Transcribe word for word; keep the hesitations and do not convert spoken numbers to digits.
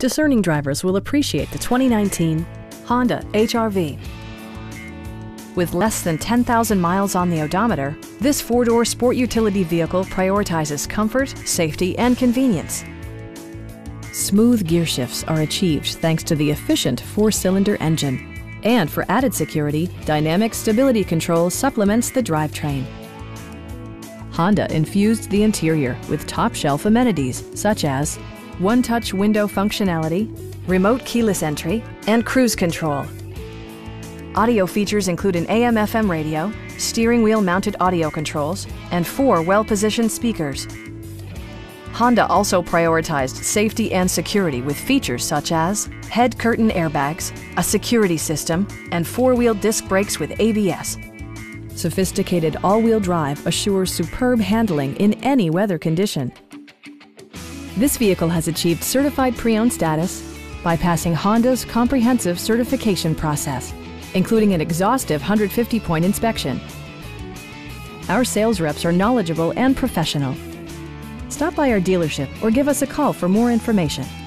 Discerning drivers will appreciate the twenty nineteen Honda H R V. With less than ten thousand miles on the odometer, this four-door sport utility vehicle prioritizes comfort, safety, and convenience. Smooth gear shifts are achieved thanks to the efficient four-cylinder engine. And for added security, dynamic stability control supplements the drivetrain. Honda infused the interior with top-shelf amenities such as one-touch window functionality, remote keyless entry, and cruise control. Audio features include an A M F M radio, steering wheel-mounted audio controls, and four well-positioned speakers. Honda also prioritized safety and security with features such as head curtain airbags, a security system, and four-wheel disc brakes with A B S. Sophisticated all-wheel drive assures superb handling in any weather condition. This vehicle has achieved certified pre-owned status by passing Honda's comprehensive certification process, including an exhaustive one hundred fifty point inspection. Our sales reps are knowledgeable and professional. Stop by our dealership or give us a call for more information.